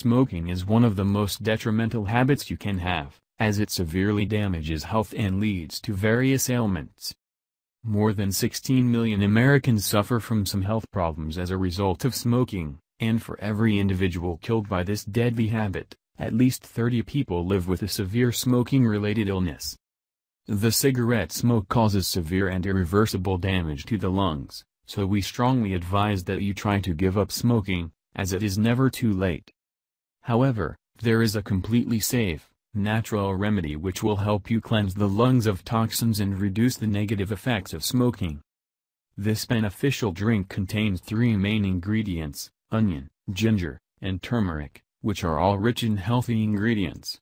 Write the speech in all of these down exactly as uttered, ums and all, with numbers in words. Smoking is one of the most detrimental habits you can have, as it severely damages health and leads to various ailments. More than sixteen million Americans suffer from some health problems as a result of smoking, and for every individual killed by this deadly habit, at least thirty people live with a severe smoking-related illness. The cigarette smoke causes severe and irreversible damage to the lungs, so we strongly advise that you try to give up smoking, as it is never too late. However, there is a completely safe, natural remedy which will help you cleanse the lungs of toxins and reduce the negative effects of smoking. This beneficial drink contains three main ingredients: onion, ginger, and turmeric, which are all rich in healthy ingredients.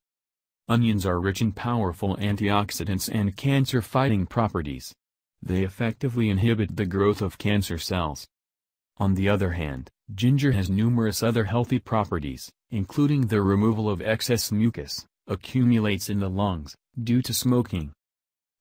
Onions are rich in powerful antioxidants and cancer-fighting properties. They effectively inhibit the growth of cancer cells. On the other hand, ginger has numerous other healthy properties, including the removal of excess mucus accumulates in the lungs due to smoking.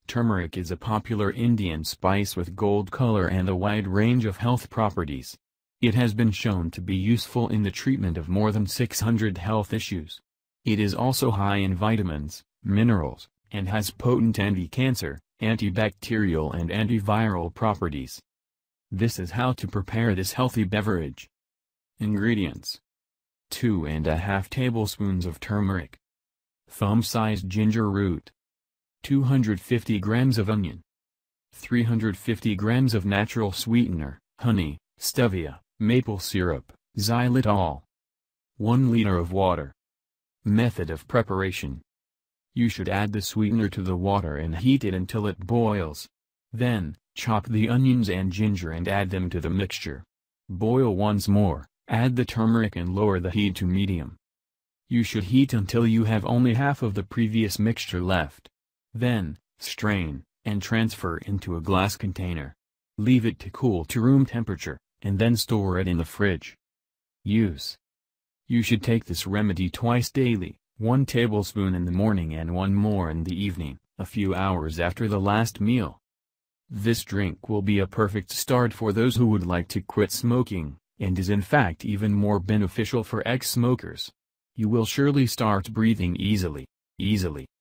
Turmeric is a popular Indian spice with gold color and a wide range of health properties. It has been shown to be useful in the treatment of more than six hundred health issues. It is also high in vitamins, minerals, and has potent anti-cancer, antibacterial and antiviral properties. This is how to prepare this healthy beverage. Ingredients: two and a half tablespoons of turmeric, thumb-sized ginger root, two hundred fifty grams of onion, three hundred fifty grams of natural sweetener, honey, stevia, maple syrup, xylitol, one liter of water. Method of preparation: you should add the sweetener to the water and heat it until it boils. Then, chop the onions and ginger and add them to the mixture. Boil once more, add the turmeric and lower the heat to medium. You should heat until you have only half of the previous mixture left. Then, strain, and transfer into a glass container. Leave it to cool to room temperature, and then store it in the fridge. Use: you should take this remedy twice daily, one tablespoon in the morning and one more in the evening, a few hours after the last meal. This drink will be a perfect start for those who would like to quit smoking, and is in fact even more beneficial for ex-smokers. You will surely start breathing easily, easily,